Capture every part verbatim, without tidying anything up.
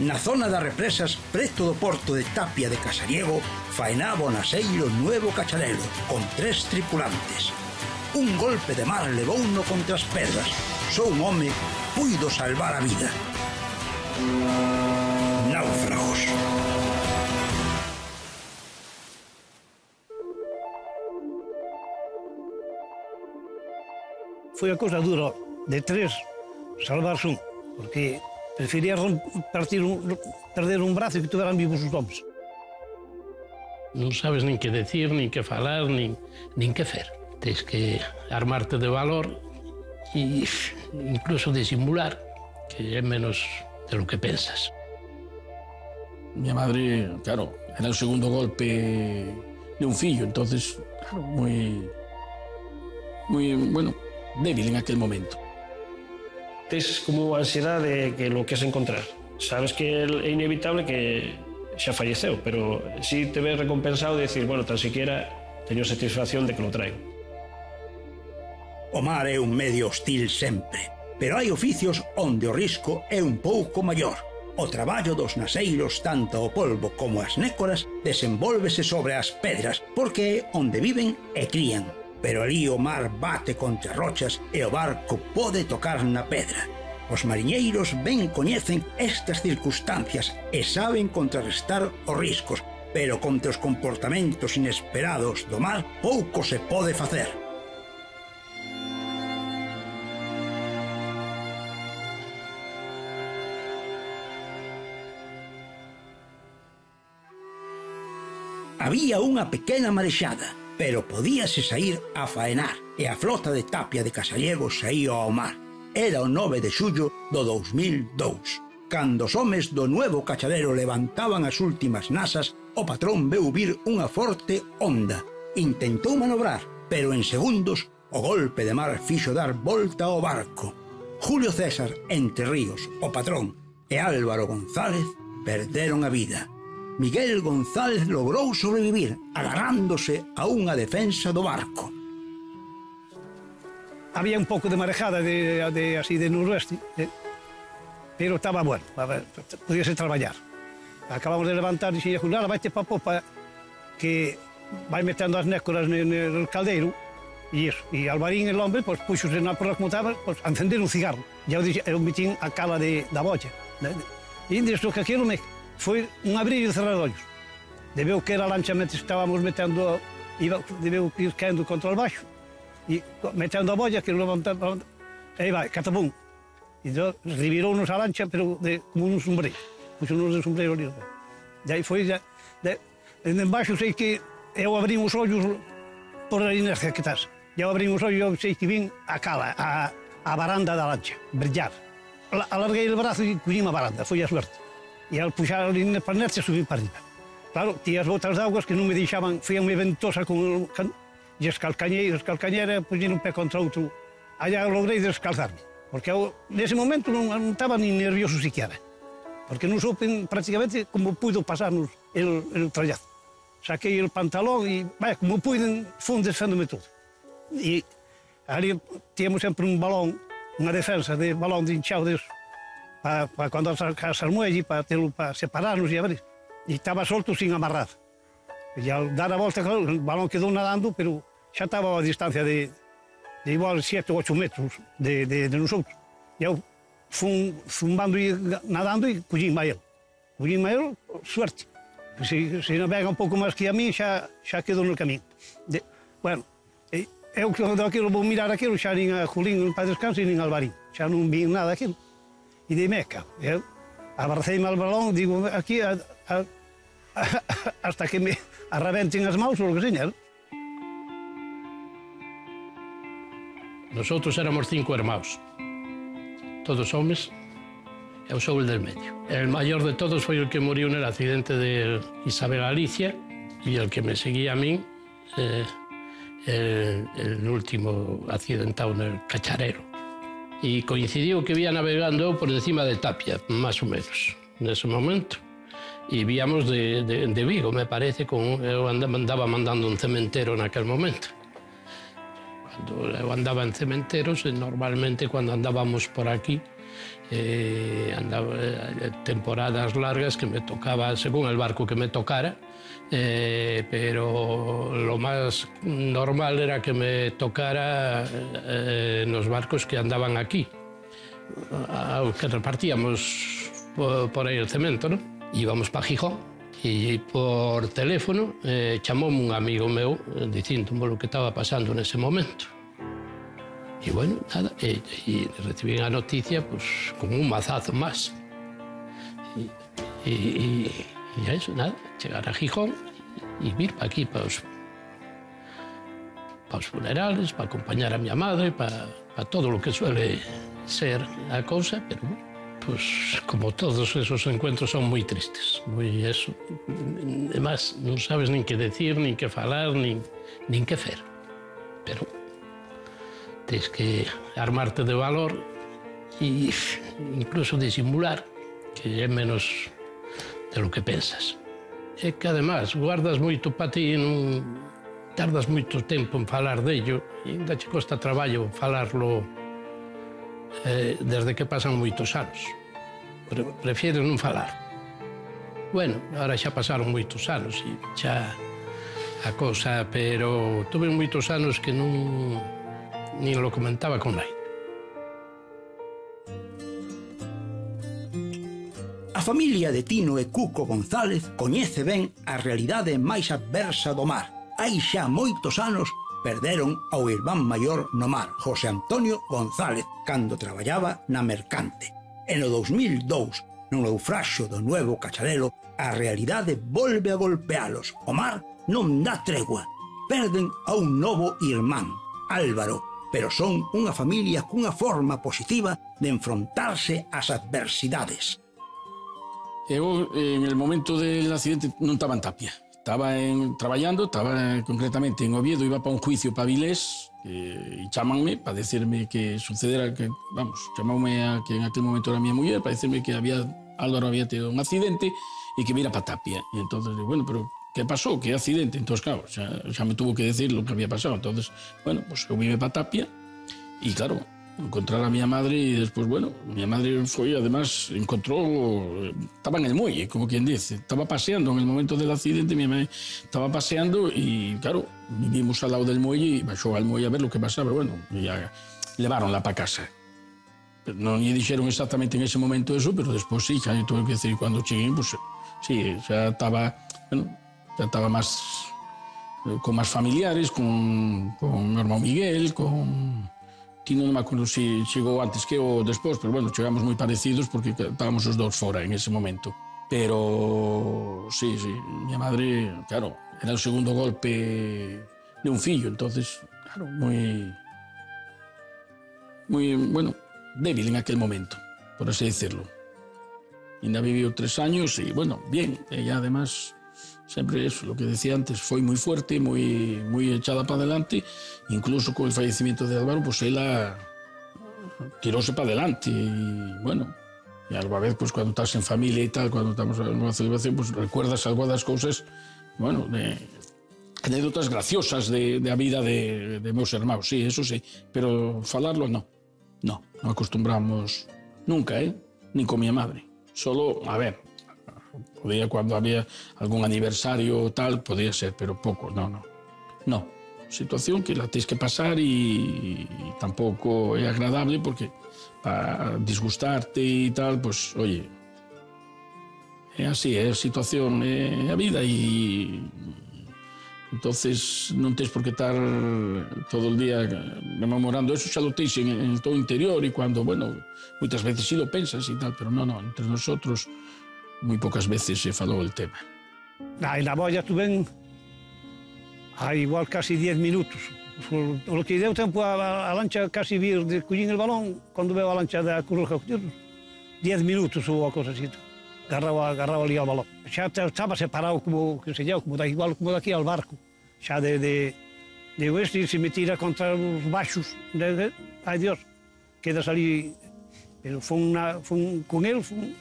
na zona das represas preto do porto de Tapia de Casariego faenaba o naseiro Nuevo Cacharelo con tres tripulantes. Un golpe de mar levouno contra as pedras. Só un home puido salvar a vida. Náufragos. Foi a cosa dura de tres salvarse un, porque prefería partir un, perder un brazo e que tuveran vivos os homens. Non sabes nin que decir, nin que falar, nin, nin que fer. Tens que armarte de valor e incluso disimular, que é menos de lo que pensas. Mi madre, claro, era o segundo golpe de un fillo, entonces, claro, muy, muy, bueno, débil en aquel momento. Tens como ansiedade de que lo que es encontrar. Sabes que é inevitable que xa falleceu, pero si te ves recompensado de decir, bueno, tan siquiera teño satisfacción de que lo traigo. O mar é un medio hostil sempre, pero hai oficios onde o risco é un pouco maior. O traballo dos naseiros, tanto o polvo como as nécoras, desenvólvese sobre as pedras, porque é onde viven e crían. Pero ali o mar bate contra rochas e o barco pode tocar na pedra. Os mariñeiros ben coñecen estas circunstancias e saben contrarrestar os riscos, pero contra os comportamentos inesperados do mar pouco se pode facer. Había unha pequena marexada, pero podíase saír a faenar, e a flota de Tapia de Casariego saía ao mar. Era o nove de xullo do dous mil dous. Cando os homes do Nuevo Cacharelo levantaban as últimas nasas, o patrón veu vir unha forte onda. Intentou manobrar, pero en segundos o golpe de mar fixo dar volta ao barco. Julio César, entre Ríos, o patrón, e Álvaro González perderon a vida. Miguel González logrou sobrevivir, agarrándose a unha defensa do barco. Había un pouco de marejada de, de, así de noroeste, eh? pero estaba bueno, podíase traballar. Acabamos de levantar e xe, nada, vai te pa popa, que vai metendo as nécoras no, no caldeiro, e iso. E Alvarín, el hombre, pues, puxose na porra como estaba, pues, a encender un cigarro. E eu dixen, eu metín a cala de, da bocha. E dixo que aquilo me... Foi un abrir e cerrar ollos. Debeu que era a lancha mentre estábamos metendo... Iba, debeu ir caendo contra o baixo. E metendo a bolla, que levantaba... Aí vai, catapum. E revirou-nos a lancha, pero de, como un sombreiro. Puxou-nos de sombreiro ali. Daí foi... De, de, de embaixo sei que eu abrí os ollos por ali nas jaquetas. Eu abrí os ollos, eu sei que vim a cala, a, a baranda da lancha, brillar. La, alarguei o brazo e cogí a baranda, foi a suerte. E ao puxar ali na paneta e subir para arriba. Claro, tía as botas de augas que non me deixaban, fíanme ventosa con... E as calcañeiras, as calcañeiras, puxen un pé contra outro. Allá logrei descalzarme, porque eu, nese momento, non, non estaba nin nervioso siquiera, porque non soupen prácticamente como puido pasarnos el, el trallazo. Saquei el pantalón e, vai, como puiden, fun desféndome todo. E ali tíamos sempre un balón, unha defensa de balón de inchado deso, para, para cuando armó allí, para, para separarnos y abrir. Y estaba solto sin amarrar. Y al dar la vuelta, claro, el balón quedó nadando, pero ya estaba a distancia de, de igual siete u ocho metros de, de, de nosotros. Y yo fui zumbando y nadando y cogí a él. Cogí a él, suerte. Si, si navega un poco más que a mí, ya, ya quedó en el camino. De, bueno, eh, yo cuando aquello voy a mirar aquello, ya ni a Julín para descanso ni a Alvarín. Ya no vi nada de aquello. E de meca, eu abracei-me ao balón, digo, aquí, a, a, a, hasta que me arrebenten as maus, ou o que señal. Nosotros éramos cinco hermanos, todos homens, eu sou o del medio. El maior de todos foi o que muriu no accidente de Isabel Alicia, e o que me seguía a min, eh, el, el último accidentado no Cacharero. E coincidiu que vía navegando eu por encima de Tapia, máis ou menos, nese momento. E víamos de, de, de Vigo, me parece, con, eu andaba mandando un cementero naquel momento. Cando eu andaba en cementeros, normalmente, cando andábamos por aquí, Eh, andaba eh, temporadas largas que me tocaba, según el barco que me tocara, eh, pero lo más normal era que me tocara eh, los barcos que andaban aquí, a, que repartíamos por, por ahí el cemento, ¿no? Íbamos para Gijón y por teléfono eh, chamoume un amigo meu dicíndome lo que estaba pasando en ese momento. E, bueno, nada, e, e recibí a noticia, pues, como un mazazo más. E, e, e a eso, nada, chegar a Gijón e vir para aquí, para os, para os funerales, para acompañar a miña madre, para, para todo lo que suele ser a cousa, pero, bueno, pues, como todos esos encuentros son moi tristes, moi eso. Además, non sabes nin que decir, nin que falar, nin, nin que fer, pero... Tienes que armarte de valor e incluso disimular, que é menos de lo que pensas. É que, además, guardas moito para ti, non tardas moito tempo en falar dello, e ainda che costa traballo falarlo eh, desde que pasan moitos anos. Pre prefieres non falar. Bueno, ahora xa pasaron moitos anos e xa a cosa, pero tuve moitos anos que non... ni lo comentaba con nadie. A familia de Tino e Cuco González coñece ben a realidade máis adversa do mar. Hai xa moitos anos perderon ao irmán maior no mar, José Antonio González, cando traballaba na mercante. En o dous mil dous, no naufraxo do Nuevo Cacharelo, a realidade volve a golpealos. O mar non dá tregua. Perden a un novo irmán, Álvaro, pero son unha familia cunha forma positiva de enfrontarse ás adversidades. Eu, en el momento del accidente, non estaba en Tapia. Estaba en, traballando, estaba concretamente en Oviedo, iba para un juicio para Vilés, e chamanme para decirme que sucedera, que, vamos, chamanme a que en aquel momento era a miña muller, para decirme que había, Álvaro había tenido un accidente e que vira para Tapia. E entonces, bueno, pero... ¿Qué pasó? ¿Qué accidente? Entonces, claro, ya, ya me tuvo que decir lo que había pasado. Entonces, bueno, pues yo vine para Tapia y, claro, encontrar a mi madre y después, bueno, mi madre fue, además, encontró... Estaba en el muelle, como quien dice. Estaba paseando en el momento del accidente, mi madre estaba paseando y, claro, vivimos al lado del muelle y bajó al muelle a ver lo que pasaba. Bueno, ya leváronla para casa. No me dijeron exactamente en ese momento eso, pero después sí, ya tuve que decir cuando llegué, pues sí, ya estaba... Bueno, estaba más, con más familiares, con, con mi hermano Miguel, con Tino, no me acuerdo si llegó antes que o después, pero bueno, llegamos muy parecidos porque estábamos los dos fuera en ese momento. Pero sí, sí, mi madre, claro, era el segundo golpe de un fillo, entonces, claro, muy, muy, bueno, débil en aquel momento, por así decirlo. Y ha vivido tres años y bueno, bien, ella además... Siempre eso, lo que decía antes, fue muy fuerte, muy, muy echada para adelante. Incluso con el fallecimiento de Álvaro, pues él la tiróse para adelante. Y bueno, y a la vez, pues cuando estás en familia y tal, cuando estamos en una celebración, pues recuerdas algunas cosas, bueno, de, anécdotas graciosas de, de la vida de, de meus hermanos, sí, eso sí. Pero falarlo, no. No, no acostumbramos nunca, ¿eh? Ni con mi madre. Solo, a ver... Podía, cuando había algún aniversario o tal, podía ser, pero poco, no, no. No, situación que la tienes que pasar y, y tampoco es agradable porque para disgustarte y tal, pues, oye, es así, es situación, es la vida y entonces no tienes por qué estar todo el día rememorando eso, ya lo tienes en, en todo interior y cuando, bueno, muchas veces sí lo piensas y tal, pero no, no, entre nosotros... Muy pocas veces se faló el tema. En la boya tuve igual casi diez minutos. Por lo que dio tiempo a la lancha casi vir de collín el balón, cuando veo a lancha de Cruz Roja, diez minutos hubo cosas así. Agarraba, agarraba el balón. Ya estaba separado, como que se llama, como de, igual como de aquí al barco. Ya de, de, de oeste y se me tira contra los bajos. De, de, ay Dios, queda salir. Pero fue una, fue un, con él fue un,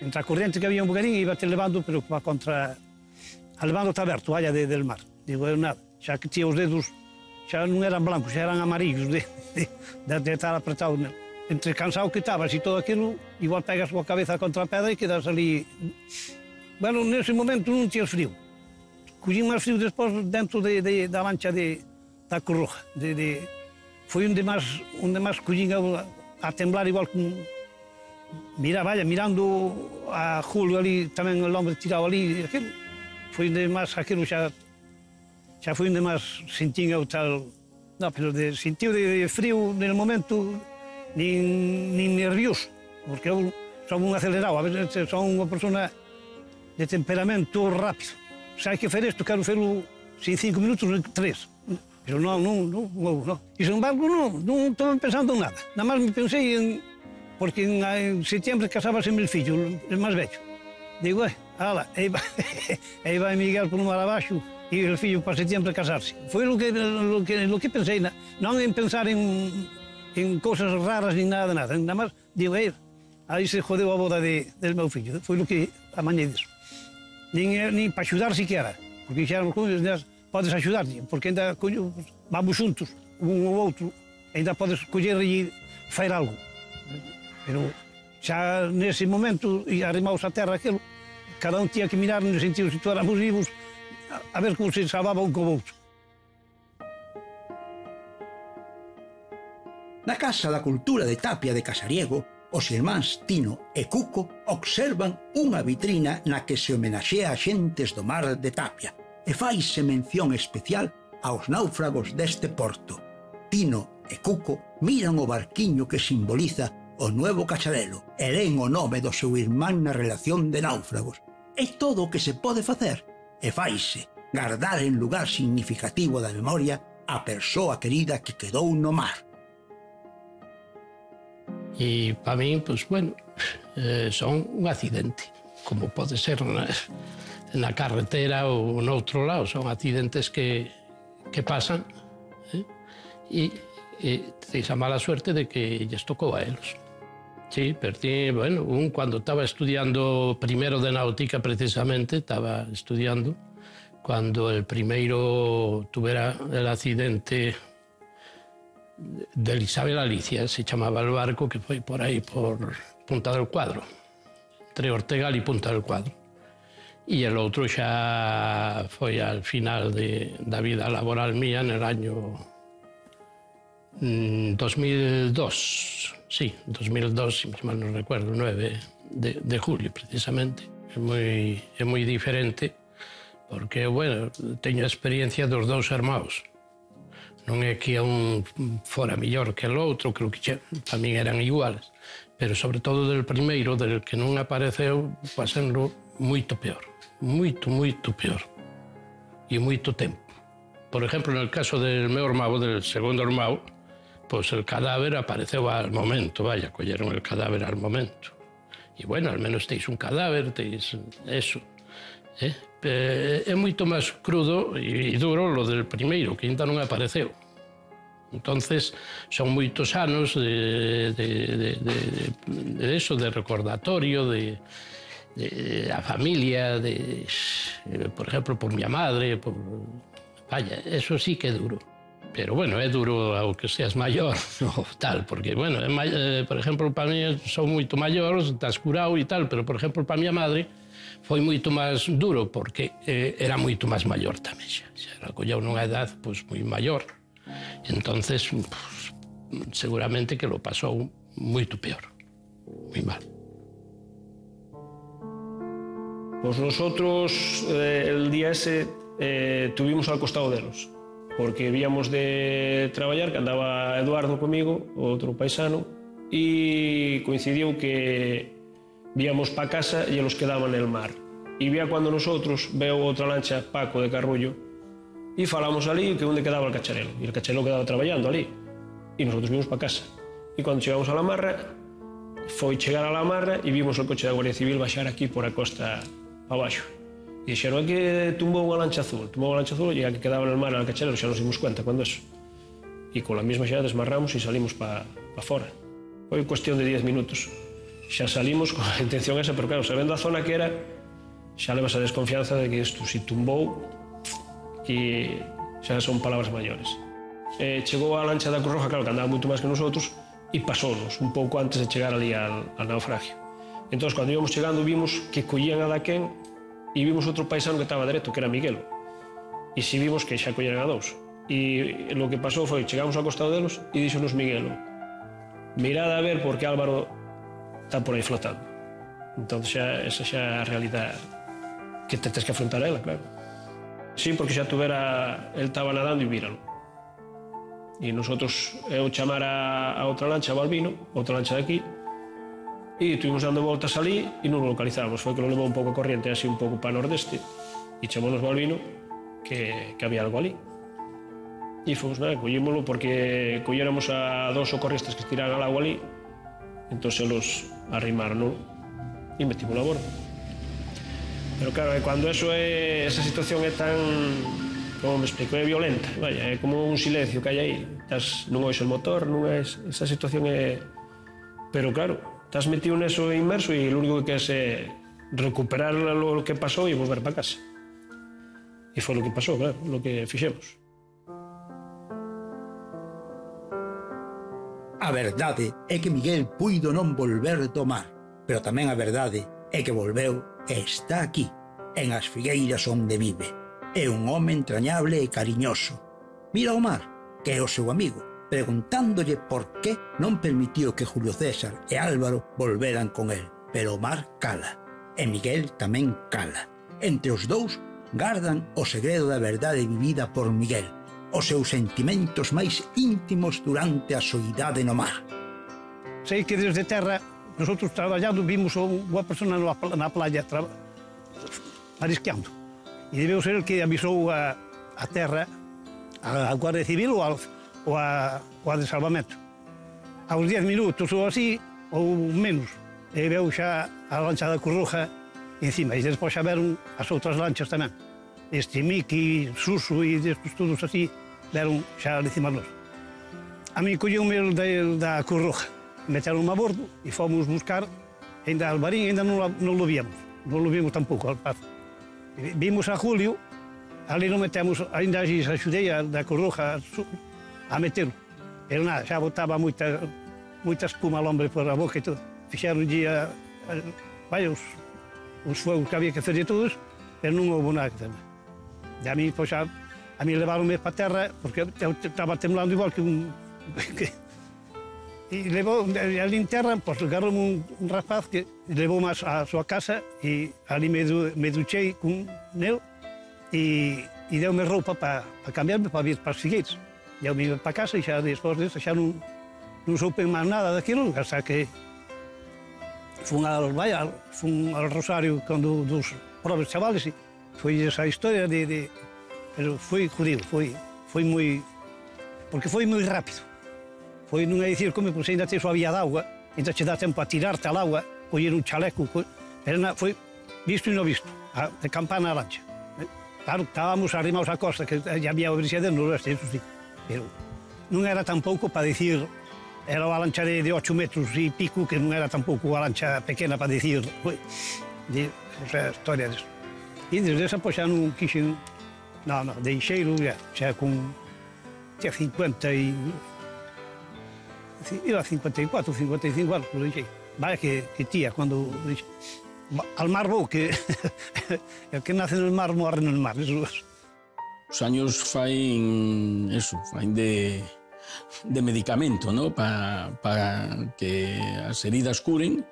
entre a corriente que había un bocadín, iba te levando, pero va contra... A levando está aberto, allá de, del mar. Digo, nada, xa que tinha os dedos, xa non eran blancos, xa eran amarillos, de, de, de estar apretado nele. entre cansado que estabas y todo aquello, igual pegas la cabeza contra la pedra y quedas ali. Bueno, nese momento non tiñas frío. Collín máis frío despois dentro de, de, da mancha de, da Cruz Roja. De, de... Foi onde máis, onde máis collín a, a temblar igual con... Mira, vaya, mirando a Julio ali, tamén o hombre tirado ali, aquilo. Foi onde máis aquilo xa... Xa foi onde máis sentín o tal... No, pero de sentido de, de frío nel momento... Nin, nin nervioso, porque eu son un acelerado, a veces son unha persona de temperamento rápido. Se hai que fer isto, quero ferlo sin cinco minutos, tres. Pero non, non, non, non, non. E, sen embargo, non, non estaba pensando en nada. Nada máis me pensei en... Porque en, en setiembre casábase meu fillo, o máis vello. Digo, eh, ala, aí vai, aí vai Miguel por un mar abaixo e o fillo para setiembre casarse. Foi o que, lo que, lo que pensei, na, non en pensar en... en cosas raras ni nada, nada. Nada más, digo, eh, aí se jodeu a boda de, del meu fillo. Foi o que amañei disso. Nin, nin para axudar siquiera, porque xeramos coños, podes axudar, porque ainda, coño, vamos xuntos, un ou outro, ainda podes coller e fair algo. Pero xa nese momento, e arrimaos a terra aquilo, cada un tía que mirar no sentido se todos éramos vivos, a, a ver como se salvaba un co outro. Na Casa da Cultura de Tapia de Casariego, os irmáns Tino e Cuco observan unha vitrina na que se homenaxea a xentes do mar de Tapia e faise mención especial aos náufragos deste porto. Tino e Cuco miran o barquiño que simboliza o nuevo cacharelo e leen o nome do seu irmán na relación de náufragos. É todo o que se pode facer e faise guardar en lugar significativo da memoria a persoa querida que quedou no mar. E para mí, pues bueno, eh, son un accidente, como pode ser na, na carretera ou noutro lado, son accidentes que, que pasan, eh? e, e tens a mala suerte de que lles tocou a eles. Sí, pero tí, bueno, un cuando estaba estudiando primero de náutica precisamente, estaba estudiando, cuando el primeiro tuvera el accidente de Isabel Alicia, se chamaba el barco, que foi por aí, por Punta del Cuadro, entre Ortegal e Punta del Cuadro. E o outro xa foi al final de, da vida laboral mía, no año dos mil dos, sí, dos mil dos, se mal non recuerdo, nueve de, de julio, precisamente. É moi, é moi diferente, porque, bueno, teño a experiencia dos dous irmãos. Non é que un fora mellor que o outro, creo que tamén eran iguales, pero sobre todo del primeiro, del que non apareceu, pasenlo moito peor, moito, moito peor, e moito tempo. Por exemplo, no caso del meu irmão, del segundo irmão, pois o cadáver apareceu ao momento, vaya, colleron o cadáver ao momento. E, bueno, al menos teis un cadáver, teis eso. Eh? É moito máis crudo e duro o del primeiro, que ainda non apareceu. Entonces son moitos anos de, de, de, de, de eso, de recordatorio, de, de a familia, de, por exemplo, por mi madre, por... Vaya, eso sí que é duro. Pero, bueno, é duro ao que seas maior ou tal, porque, bueno, é, eh, por exemplo, para mí son moito maiores, estás curado e tal, pero, por exemplo, para mi madre, foi moito máis duro, porque eh, era moito máis maior tamén xa. Xa era collado nunha edad, pois, moi maior. Entonces, pues, seguramente que lo pasou moito peor, moi mal. Pois nosotros, eh, el día ese, eh, tuvimos al costado delos, porque víamos de traballar, que andaba Eduardo comigo, outro paisano, e coincidiu que víamos pa casa e eles quedaban el mar. E vía cando nosotros veo outra lancha, Paco de Carrullo, e falamos ali que onde quedaba o cacharelo. E o cacharelo quedaba traballando ali. E nosotros vimos pa casa. E cando chegamos a la marra, foi chegar a la marra e vimos o coche da Guardia Civil baixar aquí por a costa abaixo. E dixeron, que tumbou unha lancha azul, tumbou unha lancha azul, e a que quedaba no mar o cacharelo, xa nos dimos cuenta cando eso. E con la mesma xa desmarramos e salimos pa, pa fora. Foi cuestión de diez minutos. Xa salimos con a intención esa, pero claro, sabendo a zona que era, xa levas a desconfianza de que isto se tumbou e xa son palabras maiores. Eh, chegou a lancha da Cruz Roja, claro, que andaba moito máis que nosotros, e pasounos un pouco antes de chegar ali al, al naufragio. Entón, cando íbamos chegando, vimos que collían a daquén e vimos outro paisano que estaba dereto, que era Miguel. E si vimos que xa colleran a dous. E lo que pasou foi, chegamos ao costado delos e díxonos Miguel: mirad a ver porque Álvaro está por aí flotando. Entón, xa, esa xa é a realidade que te tens que afrontar a ela, claro. Sí, porque xa tuvera, el estaba nadando e víralo. E nosotros, eu chamar a, a outra lancha, a Balbino, outra lancha de aquí, e tuvimos dando voltas ali e non o localizamos. Foi que lo levou un pouco a corriente, así un pouco para nordeste, e chamounos Balbino que, que había algo ali. E fomos, nada, collémolo porque colléramos a dos socorristas que estiraban al agua ali, entón eles arrimaron e metimos a bordo. Pero claro, cando eso é, esa situación é tan... como me explico, é violenta, vaya, é como un silencio que hai aí, estás, non oís o motor, non é, esa situación é... Pero claro, estás metido neso inmerso e o único que queres é recuperar o que pasou e volver para casa. E foi o que pasou, claro, o que fixemos. A verdade é que Miguel puido non volver do mar, pero tamén a verdade é que volveu e está aquí, en as figueiras onde vive. É un home entrañable e cariñoso. Mira o mar, que é o seu amigo, preguntándolle por que non permitiu que Julio César e Álvaro volveran con el. Pero o mar cala, e Miguel tamén cala. Entre os dous gardan o segredo da verdade vivida por Miguel, os seus sentimentos máis íntimos durante a soidade no mar. Sei que desde terra, nosotros traballando, vimos unha persona na playa marisqueando. E debeu ser el que avisou a, a terra, a, a Guardia Civil ou ao de salvamento. Aos diez minutos ou así, ou menos, e veu xa a lancha da Cruz Roja encima. E despois xa veron as outras lanchas tamén. Este Miki, Suso e destes todos así, veron xa encima de nós. A mí colleu-me da Cruz Roja, meteron-me a bordo e fomos buscar, ainda Alvarín, ainda non, non lo víamos, non lo víamos tampouco, al paso. Vimos a Julio, ali non metemos, ainda xa axudei da Cruz Roja a metelo. Pero nada, xa botaba moita, moita espuma al hombre por a boca e todo. Fixaron a, a, vai, os, os fuegos que había que fazer todos, pero non houve nada que tamén. E a mí, pois, a, a mí levaronme para terra, porque eu estaba temblando igual que un... Que, e levou, ali en terra, pois, agarrou un, un rapaz que levou máis a súa casa e ali me, du, me duchei con nel e, e deu-me roupa para pa cambiarme, para vir para os figueiros. E eu me iba para casa e xa despois disso xa non, non soupe máis nada daquilo, hasta que fun ao, vaya, fun ao Rosario con do, dos pobres chavales e foi esa historia de... de pero foi jodido, foi, foi moi... porque foi moi rápido. Foi, non é dicir, como, pois ainda tens a vía d'agua, ainda che dá tempo a tirarte al agua, coller un chaleco, co... pero na, foi visto e non visto, a, de campana a lancha. Claro, estábamos arrimados á costa, que já había obricidade no oeste, eso sí, pero non era tampouco para dicir, era unha lancha de, de ocho metros e pico, que non era tampouco unha lancha pequena para dicir, foi, de, esa historia disso. E desde esa, pois, xa non quixen, non, non, deixeiro, xa, xa con cincuenta e... Era cincuenta y cuatro, cincuenta y cinco anos, como dixei. Vale, que, que tía, cando dixei... Al mar vou, que... El que nace no mar morre no mar, eso. Os años fain... Eso, fain de... De medicamento, ¿no? Para, para que as heridas curen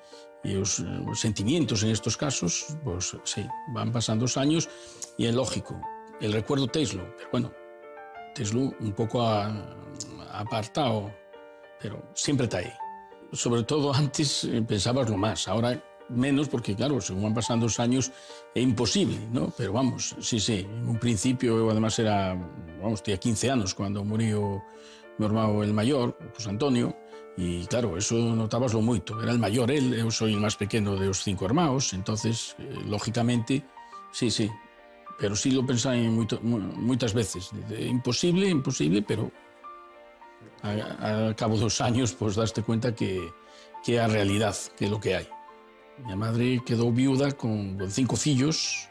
e os, os sentimientos en estos casos, pues, sí, van pasando os años e é lógico. El recuerdo teislo, pero bueno, teislo un pouco a, apartado, pero siempre está ahí. Sobre todo antes pensabas lo más, ahora menos porque, claro, según van pasando los años es imposible, ¿no? Pero vamos, sí, sí, en un principio además era, vamos, tenía quince años cuando murió mi hermano el mayor, José Antonio, y claro, eso notabaslo mucho, era el mayor él, yo soy el más pequeño de los cinco hermanos, entonces, eh, lógicamente, sí, sí, pero sí lo pensaba muchas veces, imposible, imposible, pero... Al cabo de dos años, pues daste cuenta que que a realidad, que é lo que hai. Mi madre quedou viuda con, con cinco fillos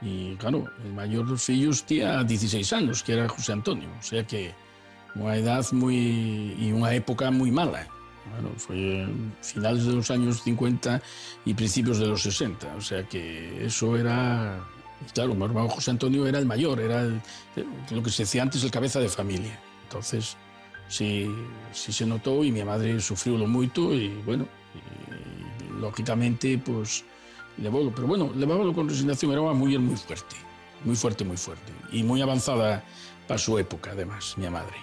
e, claro, o maior dos fillos tía dieciséis anos, que era José Antonio. O sea que unha edad moi e unha época moi mala, unha Claro, fue finales de los años cincuenta y principios de los sesenta, o sea que eso era... Claro, mi hermano José Antonio era el mayor, era el, lo que se decía antes el cabeza de familia. Entonces, sí, sí se notó y mi madre sufrió lo mucho y, bueno, y, y, lógicamente, pues, levábalo. Pero bueno, levábalo con resignación, era una mujer muy fuerte, muy fuerte, muy fuerte. Y muy avanzada para su época, además, mi madre.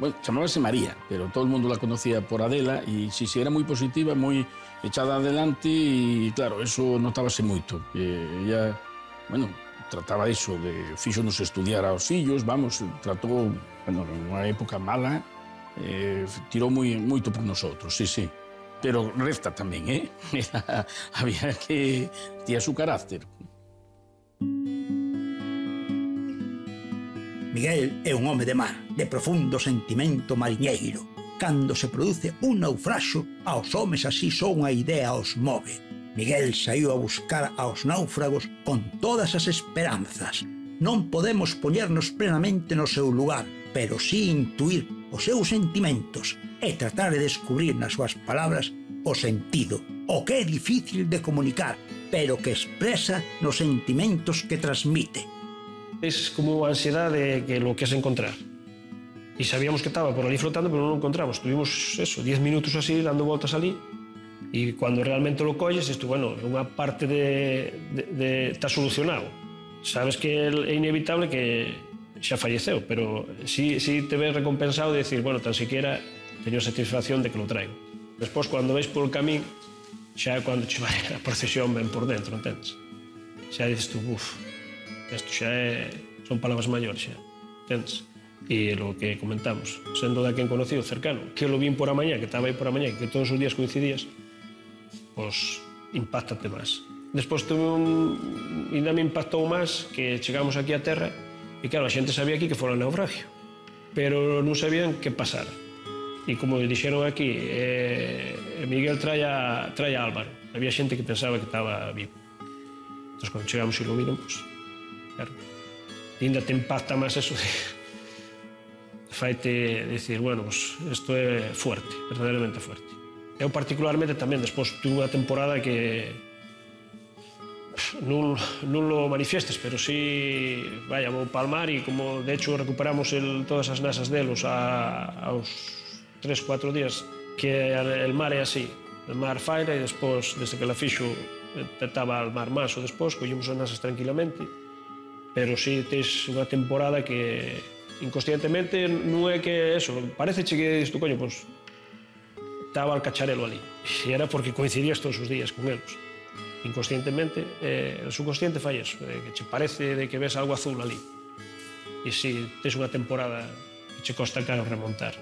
Bueno, llamábase María, pero todo el mundo la conocía por Adela y sí, sí, era muy positiva, muy echada adelante y, claro, eso notábase mucho. Ella... Bueno, trataba eso, de fixonos estudiar aos fillos, vamos, tratou, bueno, nunha época mala, eh, tirou moi, moito por nosotros, sí, sí. Pero recta tamén, eh? Era, había que... Tía su carácter. Miguel é un home de mar, de profundo sentimento mariñeiro. Cando se produce un naufraxo, aos homes así só unha idea os move. Miguel saíu a buscar aos náufragos con todas as esperanzas. Non podemos poñernos plenamente no seu lugar, pero sí intuir os seus sentimentos e tratar de descubrir nas súas palabras o sentido, o que é difícil de comunicar, pero que expresa nos sentimentos que transmite. Es como a ansiedade de lo que es encontrar. E sabíamos que estaba por ali flotando, pero non o encontramos. Tuvimos eso, diez minutos así, dando voltas ali. Y cuando realmente lo coges, esto, bueno, una parte de, de, de está solucionado. Sabes que es inevitable que se ha fallecido, pero sí, sí te ves recompensado de decir, bueno, tan siquiera tengo satisfacción de que lo traigo. Después, cuando vais por el camino, ya cuando te va la procesión, ven por dentro, ¿entiendes? Ya dices tú, uff, esto ya es, son palabras mayores, ya, ¿entiendes? Y lo que comentamos, siendo de alguien conocido, cercano, que lo vi por la mañana, que estaba ahí por la mañana, que todos los días coincidías, pues impactate máis. Despois tuve un... e me impactou máis que chegamos aquí á terra e, claro, a xente sabía aquí que fora naufragio, pero non sabían que pasara. E como dixeron aquí, eh, Miguel trae a, trae a Álvaro. Había xente que pensaba que estaba vivo. Entón, cando chegamos e lo miran, pues, claro, ainda te impacta máis eso de... faite decir, bueno, pues, isto é fuerte, verdadeiramente fuerte. Eu particularmente tamén, despois tuve unha temporada que non, non lo manifiestes, pero si vaya, vou palmar e como de hecho recuperamos el, todas as nasas delos a, aos tres, cuatro días, que el mar é así, el mar faira e despois, desde que la fixo, tentaba al mar máis ou despois, collemos as nasas tranquilamente, pero si tens unha temporada que inconscientemente non é que eso, parece che isto, coño, pois, pues, estaba el cacharelo ali. E era porque coincidías todos os días con eles. Inconscientemente, eh, o subconsciente fai eso, eh, que che parece de que ves algo azul ali. E si tens unha temporada que che costa caro remontar.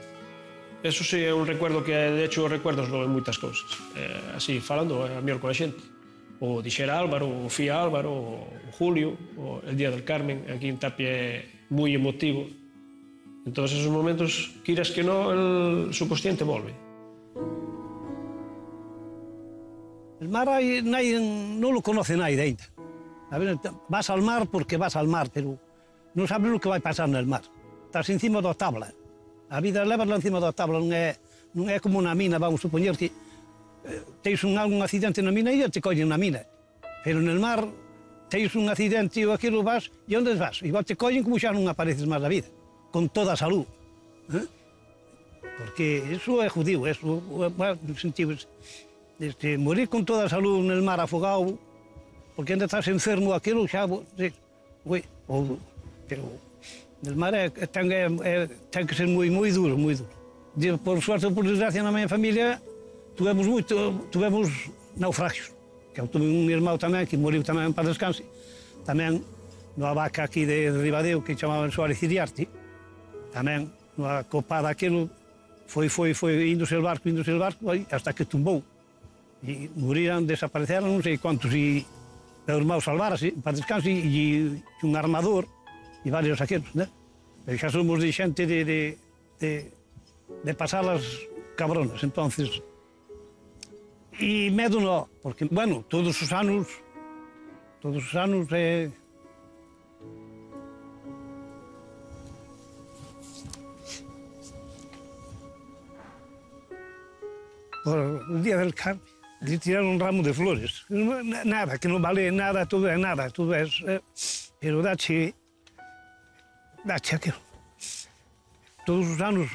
Eso sí, é un recuerdo que, de hecho, recuerdas en moitas cousas. Eh, así, falando, a mellor con a xente. O dixera Álvaro, o Fía Álvaro, o Julio, o el Día del Carmen, aquí en Tapia é moi emotivo. Entón, esos momentos, queiras que non, o subconsciente volve. El mar hay, nadie, no lo conoce nadie de ainda. A ver, vas al mar porque vas al mar, pero no sabes lo que va a pasar en el mar. Estás encima da tabla. A vida levasla encima da tabla, non é, non é como na mina, vamos a supoñer que eh, teis un, algún accidente na mina e te collen na mina. Pero en el mar teis un accidente e aquilo vas, e onde vas? Igual te collen como xa non apareces máis na vida, con toda a salud. ¿Eh? Porque eso é judío, eso é no sentido... Este, morir con toda a salud en el mar afogado, porque ainda estás enfermo aquilo, xa... Ué, ou, pero el mar é, ten, é, ten que ser moi, moi duro, moi duro. E, por suerte ou por desgracia, na miña familia, tuvemos moito, tuvemos naufragios. Que eu tuve un irmão tamén, que moriu tamén para descanse, tamén nunha vaca aquí de Ribadeu, que chamaban Suárez Ciriarte, tamén nunha copada aquilo, foi, foi, foi, índose el barco, índose el barco, hasta que tumbou. E moriran, desapareceran, non sei quantos, e o irmão salvarase para descanso, e un armador e varios aqueros, né? Pero xa somos de xente de, de, de, de pasar as cabronas, entonces. E medo non, porque, bueno, todos os anos, todos os anos, eh... por el Día del Carmen, de tirar un ramo de flores. Nada, que no vale nada, todo es nada, todo es... Eh, pero dache... dache aquello. Todos los años.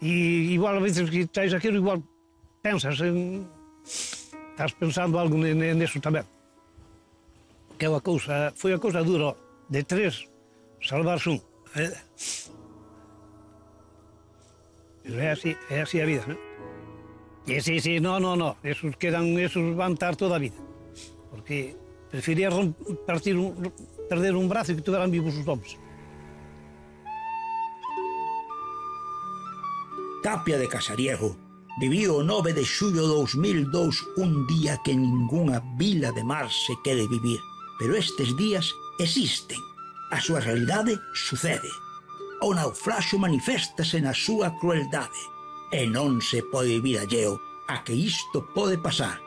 Y igual a veces que estáis aquello, igual pensas en... Estás pensando algo en, en eso también. Que la cosa, fue una cosa dura, de tres, salvarse uno. ¿Eh? Pero es así, es así la vida, ¿no? Y sí, sí, no, no, no, esos quedan, esos van a estar toda la vida. Porque prefería partir un, perder un brazo y que tuvieran vivos sus hombres. Tapia de Casariego viviu o nove de xullo de dois mil e dous, un día que ninguna vila de mar se quere vivir. Pero estes días existen. A súa realidade sucede. O naufraxo maniféstase na súa crueldade. E non se pode vivir alleo a que isto pode pasar.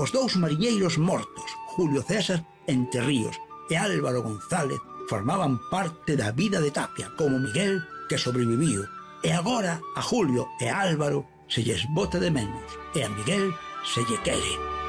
Os dous mariñeiros mortos, Julio César Entre Ríos e Álvaro González, formaban parte da vida de Tapia, como Miguel, que sobreviviu. E agora a Julio e Álvaro se lles bota de menos, e a Miguel se lle quere.